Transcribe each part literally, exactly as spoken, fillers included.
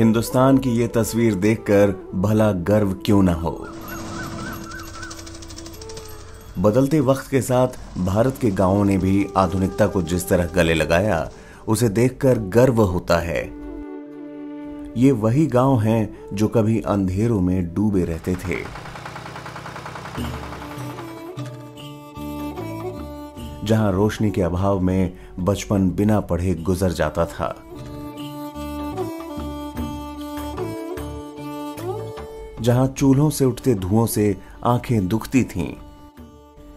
हिंदुस्तान की ये तस्वीर देखकर भला गर्व क्यों ना हो। बदलते वक्त के साथ भारत के गांवों ने भी आधुनिकता को जिस तरह गले लगाया उसे देखकर गर्व होता है। ये वही गांव हैं जो कभी अंधेरों में डूबे रहते थे। जहां रोशनी के अभाव में बचपन बिना पढ़े गुजर जाता था। जहां चूल्हों से उठते धुओं से आंखें दुखती थीं।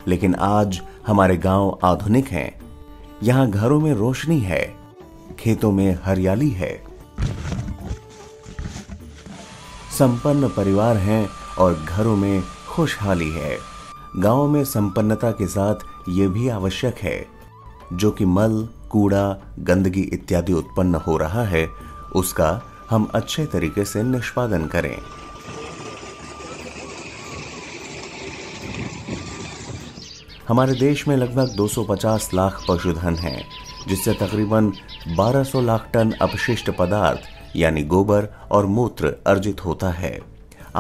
लेकिन आज हमारे गांव आधुनिक हैं। यहां घरों में रोशनी है, खेतों में हरियाली है, संपन्न परिवार हैं और घरों में खुशहाली है। गांव में संपन्नता के साथ ये भी आवश्यक है जो कि मल, कूड़ा, गंदगी इत्यादि उत्पन्न हो रहा है उसका हम अच्छे तरीके से निष्पादन करें। हमारे देश में लगभग दो सौ पचास लाख पशुधन हैं, जिससे तकरीबन बारह सौ लाख टन अपशिष्ट पदार्थ यानी गोबर और मूत्र अर्जित होता है।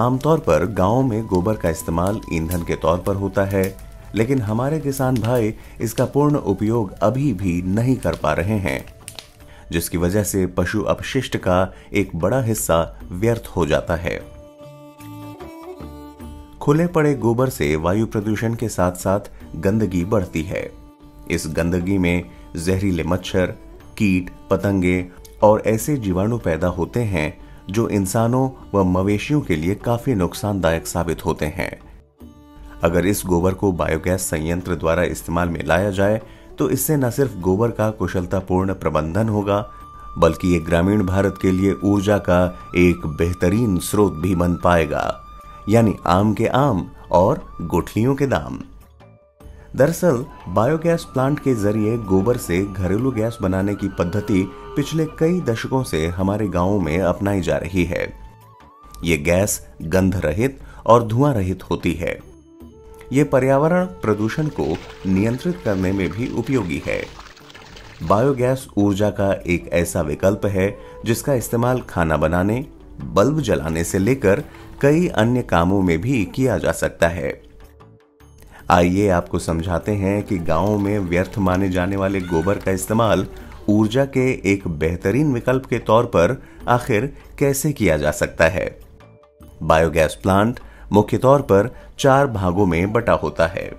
आमतौर पर गाँव में गोबर का इस्तेमाल ईंधन के तौर पर होता है, लेकिन हमारे किसान भाई इसका पूर्ण उपयोग अभी भी नहीं कर पा रहे हैं, जिसकी वजह से पशु अपशिष्ट का एक बड़ा हिस्सा व्यर्थ हो जाता है। खुले पड़े गोबर से वायु प्रदूषण के साथ साथ गंदगी बढ़ती है। इस गंदगी में जहरीले मच्छर, कीट, पतंगे और ऐसे जीवाणु पैदा होते हैं जो इंसानों व मवेशियों के लिए काफी नुकसानदायक साबित होते हैं। अगर इस गोबर को बायोगैस संयंत्र द्वारा इस्तेमाल में लाया जाए तो इससे न सिर्फ गोबर का कुशलतापूर्ण प्रबंधन होगा बल्कि ये ग्रामीण भारत के लिए ऊर्जा का एक बेहतरीन स्रोत भी बन पाएगा, यानी आम के आम और गुठलियों के दाम। दरअसल बायोगैस प्लांट के जरिए गोबर से घरेलू गैस बनाने की पद्धति पिछले कई दशकों से हमारे गाँवों में अपनाई जा रही है। ये गैस गंध रहित और धुआं रहित होती है। ये पर्यावरण प्रदूषण को नियंत्रित करने में भी उपयोगी है। बायोगैस ऊर्जा का एक ऐसा विकल्प है जिसका इस्तेमाल खाना बनाने, बल्ब जलाने से लेकर कई अन्य कामों में भी किया जा सकता है। आइए आपको समझाते हैं कि गांवों में व्यर्थ माने जाने वाले गोबर का इस्तेमाल ऊर्जा के एक बेहतरीन विकल्प के तौर पर आखिर कैसे किया जा सकता है। बायोगैस प्लांट मुख्य तौर पर चार भागों में बटा होता है।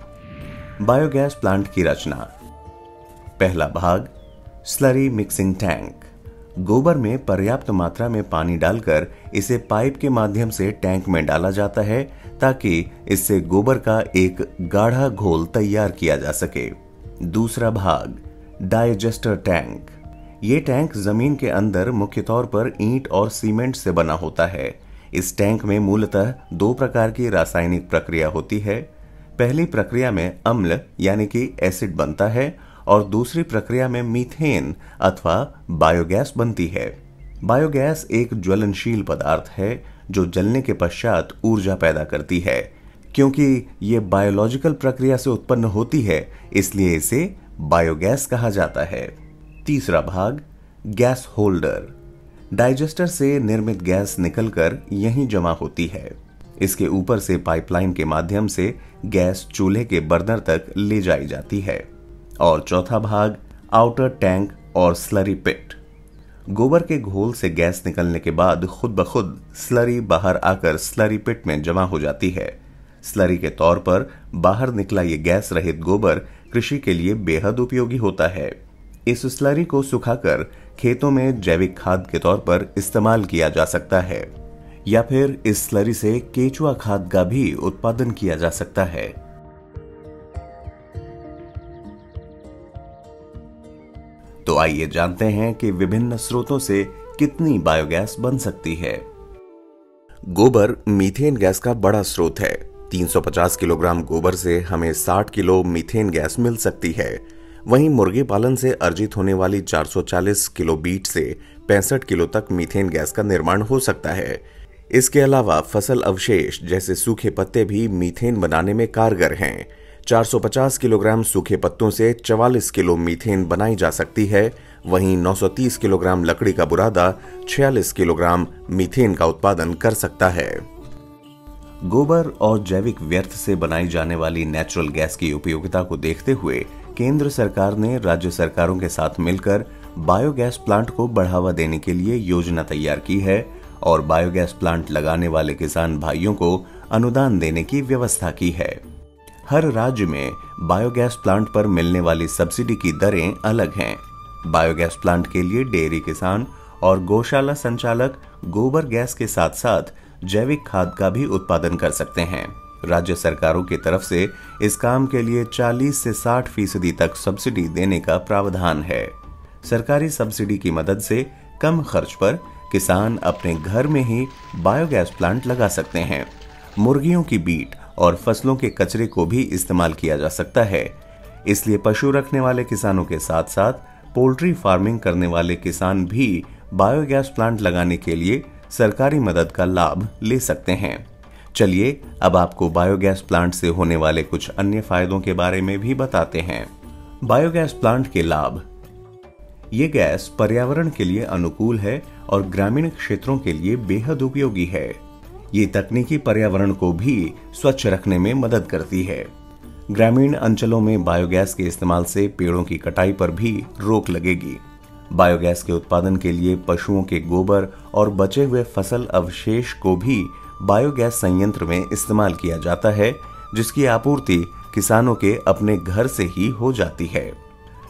बायोगैस प्लांट की रचना। पहला भाग स्लरी मिक्सिंग टैंक। गोबर में पर्याप्त मात्रा में पानी डालकर इसे पाइप के माध्यम से टैंक में डाला जाता है ताकि इससे गोबर का एक गाढ़ा घोल तैयार किया जा सके। दूसरा भाग डाइजेस्टर टैंक। ये टैंक जमीन के अंदर मुख्य तौर पर ईंट और सीमेंट से बना होता है। इस टैंक में मूलतः दो प्रकार की रासायनिक प्रक्रिया होती है। पहली प्रक्रिया में अम्ल यानी कि एसिड बनता है और दूसरी प्रक्रिया में मीथेन अथवा बायोगैस बनती है। बायोगैस एक ज्वलनशील पदार्थ है जो जलने के पश्चात ऊर्जा पैदा करती है। क्योंकि ये बायोलॉजिकल प्रक्रिया से उत्पन्न होती है इसलिए इसे बायोगैस कहा जाता है। तीसरा भाग गैस होल्डर। डाइजेस्टर से निर्मित गैस निकलकर यहीं जमा होती है। इसके ऊपर से पाइपलाइन के माध्यम से गैस चूल्हे के बर्नर तक ले जाई जाती है। और चौथा भाग आउटर टैंक और स्लरी पिट। गोबर के घोल से गैस निकलने के बाद खुद ब खुद स्लरी बाहर आकर स्लरी पिट में जमा हो जाती है। स्लरी के तौर पर बाहर निकला ये गैस रहित गोबर कृषि के लिए बेहद उपयोगी होता है। इस स्लरी को सुखाकर खेतों में जैविक खाद के तौर पर इस्तेमाल किया जा सकता है या फिर इस स्लरी से केचुआ खाद का भी उत्पादन किया जा सकता है। तो आइए जानते हैं कि विभिन्न स्रोतों से कितनी बायोगैस बन सकती है। गोबर मीथेन गैस का बड़ा स्रोत है। तीन सौ पचास किलोग्राम गोबर से हमें साठ किलो मीथेन गैस मिल सकती है। वहीं मुर्गे पालन से अर्जित होने वाली चार सौ चालीस किलो बीट से पैंसठ किलो तक मीथेन गैस का निर्माण हो सकता है। इसके अलावा फसल अवशेष जैसे सूखे पत्ते भी मीथेन बनाने में कारगर हैं। चार सौ पचास किलोग्राम सूखे पत्तों से चवालीस किलो मीथेन बनाई जा सकती है वहीं नौ सौ तीस किलोग्राम लकड़ी का बुरादा छियालीस किलोग्राम मीथेन का उत्पादन कर सकता है। गोबर और जैविक व्यर्थ से बनाई जाने वाली नेचुरल गैस की उपयोगिता को देखते हुए केंद्र सरकार ने राज्य सरकारों के साथ मिलकर बायोगैस प्लांट को बढ़ावा देने के लिए योजना तैयार की है और बायोगैस प्लांट लगाने वाले किसान भाइयों को अनुदान देने की व्यवस्था की है। हर राज्य में बायोगैस प्लांट पर मिलने वाली सब्सिडी की दरें अलग हैं। बायोगैस प्लांट के लिए डेयरी किसान और गौशाला संचालक गोबर गैस के साथ साथ जैविक खाद का भी उत्पादन कर सकते हैं। राज्य सरकारों की तरफ से इस काम के लिए चालीस से साठ फीसदी तक सब्सिडी देने का प्रावधान है। सरकारी सब्सिडी की मदद से कम खर्च पर किसान अपने घर में ही बायोगैस प्लांट लगा सकते हैं। मुर्गियों की बीट और फसलों के कचरे को भी इस्तेमाल किया जा सकता है, इसलिए पशु रखने वाले किसानों के साथ साथ पोल्ट्री फार्मिंग करने वाले किसान भी बायोगैस प्लांट लगाने के लिए सरकारी मदद का लाभ ले सकते हैं। चलिए अब आपको बायोगैस प्लांट से होने वाले कुछ अन्य फायदों के बारे में भी बताते हैं। बायोगैस प्लांट के लाभ। ये गैस पर्यावरण के लिए अनुकूल है और ग्रामीण क्षेत्रों के लिए बेहद उपयोगी है। ये तकनीकी पर्यावरण को भी स्वच्छ रखने में मदद करती है। ग्रामीण अंचलों में बायोगैस के इस्तेमाल से पेड़ों की कटाई पर भी रोक लगेगी। बायोगैस के उत्पादन के लिए पशुओं के गोबर और बचे हुए फसल अवशेष को भी बायोगैस संयंत्र में इस्तेमाल किया जाता है, जिसकी आपूर्ति किसानों के अपने घर से ही हो जाती है।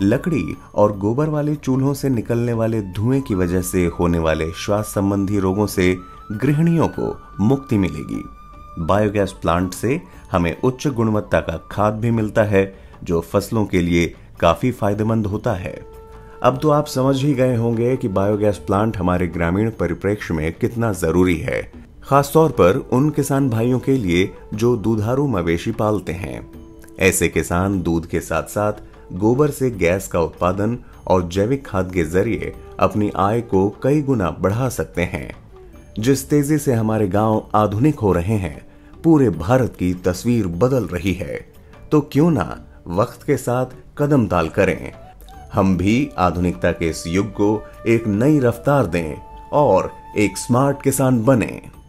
लकड़ी और गोबर वाले चूल्हों से निकलने वाले धुएं की वजह से होने वाले श्वास संबंधी रोगों से गृहिणियों को मुक्ति मिलेगी। बायोगैस प्लांट से हमें उच्च गुणवत्ता का खाद भी मिलता है, जो फसलों के लिए काफी फायदेमंद होता है। अब तो आप समझ ही गए होंगे कि बायोगैस प्लांट हमारे ग्रामीण परिप्रेक्ष्य में कितना जरूरी है, खासतौर पर उन किसान भाइयों के लिए जो दूधारू मवेशी पालते हैं। ऐसे किसान दूध के साथ साथ गोबर से गैस का उत्पादन और जैविक खाद के जरिए अपनी आय को कई गुना बढ़ा सकते हैं। जिस तेजी से हमारे गांव आधुनिक हो रहे हैं, पूरे भारत की तस्वीर बदल रही है, तो क्यों ना वक्त के साथ कदम ताल करें। हम भी आधुनिकता के इस युग को एक नई रफ्तार दें और एक स्मार्ट किसान बनें।